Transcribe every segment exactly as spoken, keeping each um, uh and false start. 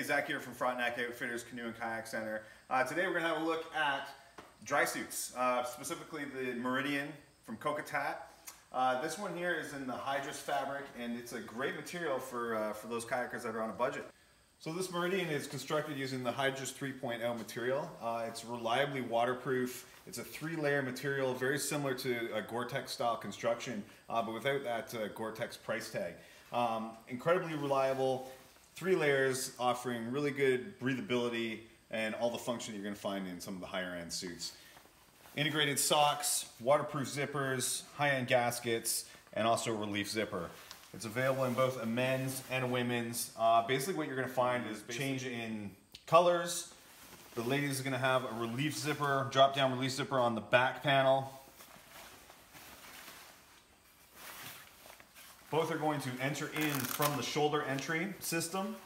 Hey, Zach here from Frontenac Outfitters Canoe and Kayak Center. Uh, today we're going to have a look at dry suits, uh, specifically the Meridian from Kokatat. Uh, this one here is in the Hydrus fabric, and it's a great material for, uh, for those kayakers that are on a budget. So this Meridian is constructed using the Hydrus three point oh material. Uh, it's reliably waterproof. It's a three-layer material, very similar to a Gore-Tex style construction, uh, but without that uh, Gore-Tex price tag. Um, incredibly reliable. Three layers, offering really good breathability and all the function you're going to find in some of the higher end suits. Integrated socks, waterproof zippers, high-end gaskets, and also a relief zipper. It's available in both a men's and a women's. Uh, basically what you're going to find is change in colors. The ladies are going to have a relief zipper, drop down relief zipper on the back panel. Both are going to enter in from the shoulder entry system.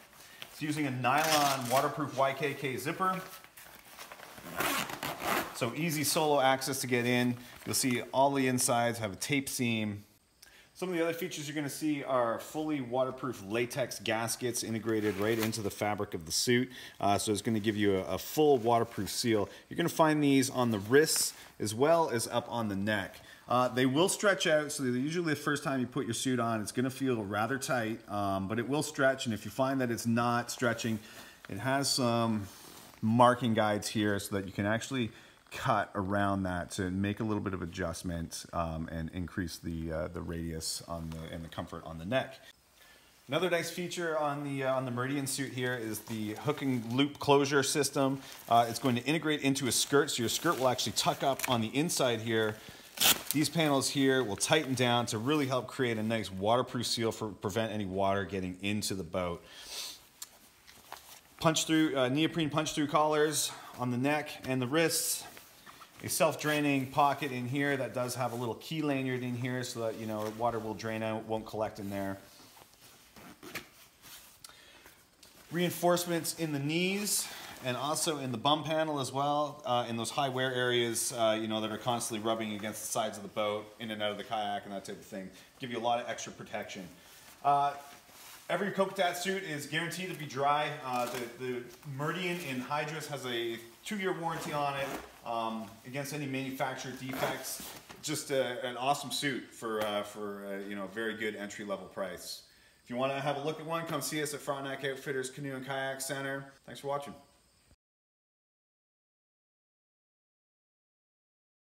It's using a nylon waterproof Y K K zipper. So easy solo access to get in. You'll see all the insides have a tape seam. Some of the other features you're gonna see are fully waterproof latex gaskets integrated right into the fabric of the suit. Uh, so it's gonna give you a, a full waterproof seal. You're gonna find these on the wrists as well as up on the neck. Uh, they will stretch out, so usually the first time you put your suit on, it's gonna feel rather tight, um, but it will stretch, and if you find that it's not stretching, it has some marking guides here so that you can actually cut around that to make a little bit of adjustment um, and increase the uh, the radius on the and the comfort on the neck. Another nice feature on the uh, on the Meridian suit here is the hooking loop closure system. Uh, it's going to integrate into a skirt, so your skirt will actually tuck up on the inside here. These panels here will tighten down to really help create a nice waterproof seal for prevent any water getting into the boat. Punch through uh, neoprene punch through collars on the neck and the wrists. A self-draining pocket in here that does have a little key lanyard in here so that, you know, water will drain out, won't collect in there. Reinforcements in the knees and also in the bum panel as well, uh, in those high wear areas, uh, you know, that are constantly rubbing against the sides of the boat, in and out of the kayak and that type of thing. Give you a lot of extra protection. Uh, Every Kokatat suit is guaranteed to be dry. Uh, the, the Meridian in Hydrus has a two-year warranty on it um, against any manufacturer defects. Just a, an awesome suit for, uh, for uh, you know, a very good entry-level price. If you want to have a look at one, come see us at Frontenac Outfitters Canoe and Kayak Center. Thanks for watching.